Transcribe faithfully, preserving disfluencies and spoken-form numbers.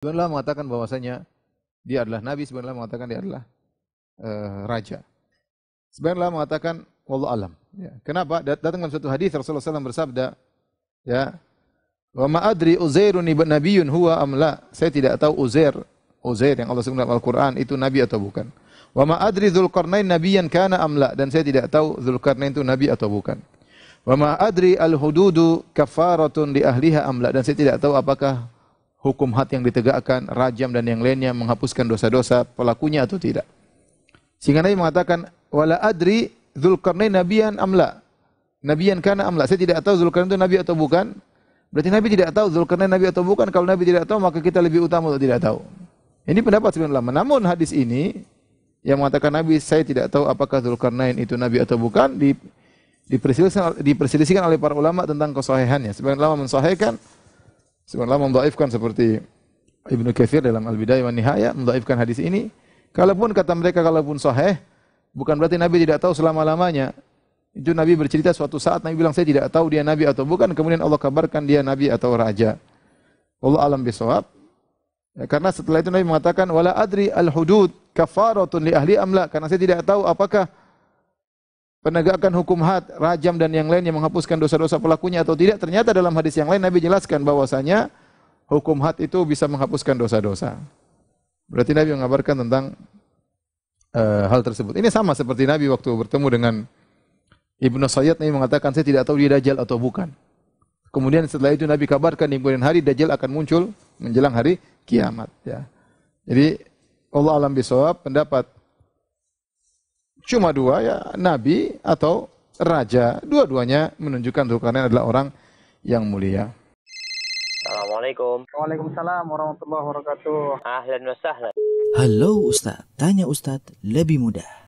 Sebenarnya mengatakan bahwasanya dia adalah nabi, sebenarnya mengatakan dia adalah uh, raja. Sebenarnya mengatakan wallahu alam. Ya. Kenapa? Datang dalam satu hadis Rasulullah sallallahu alaihi wasallam bersabda, ya, "Wa ma adri Uzairun nabiyyun huwa am la." Saya tidak tahu Uzair, Uzair yang Allah sebut dalam Al-Qur'an itu nabi atau bukan. "Wa ma adri Zulkarnain nabiyyan kana am la." Dan saya tidak tahu Zulkarnain itu nabi atau bukan. "Wa ma adri al-hududu kafaratun li ahliha am la." Dan saya tidak tahu apakah hukum had yang ditegakkan, rajam dan yang lainnya menghapuskan dosa-dosa pelakunya atau tidak. Sehingga Nabi mengatakan, "Wala adri Zulkarnain nabiyan amla." Nabiyan kana amla. Saya tidak tahu Zulkarnain itu nabi atau bukan. Berarti Nabi tidak tahu Zulkarnain nabi atau bukan. Kalau Nabi tidak tahu, maka kita lebih utama untuk tidak tahu. Ini pendapat sebagian ulama. Namun hadis ini yang mengatakan Nabi saya tidak tahu apakah Zulkarnain itu nabi atau bukan diperselisihkan, diperselisihkan oleh para ulama tentang kesahihannya. Sebagian ulama mensahihkan, sebagian ulama mendhaifkan seperti Ibnu Katsir dalam Al-Bidayah wan Nihayah mendhaifkan hadis ini. Kalaupun kata mereka kalaupun sahih, bukan berarti Nabi tidak tahu selama-lamanya. Itu Nabi bercerita suatu saat, Nabi bilang, saya tidak tahu dia Nabi atau bukan. Kemudian Allah kabarkan dia Nabi atau Raja. Wallahu alam bisawab. Ya, karena setelah itu Nabi mengatakan, Wala adri al-hudud kafaratun li ahli amla. Karena saya tidak tahu apakah penegakan hukum had, rajam dan yang lain yang menghapuskan dosa-dosa pelakunya atau tidak. Ternyata dalam hadis yang lain Nabi jelaskan bahwasanya hukum had itu bisa menghapuskan dosa-dosa. Berarti Nabi mengabarkan tentang Uh, hal tersebut. Ini sama seperti Nabi waktu bertemu dengan Ibnu Syayyid, Nabi mengatakan saya tidak tahu dia Dajjal atau bukan. Kemudian setelah itu Nabi kabarkan di kemudian hari Dajjal akan muncul menjelang hari kiamat. Ya. Jadi Allah alam bisawab, pendapat cuma dua, ya, Nabi atau Raja. Dua-duanya menunjukkan Zulkarnain adalah orang yang mulia. Assalamualaikum. Waalaikumsalam warahmatullahi wabarakatuh. Ahlan wa sahlan. Halo Ustaz, tanya Ustaz lebih mudah.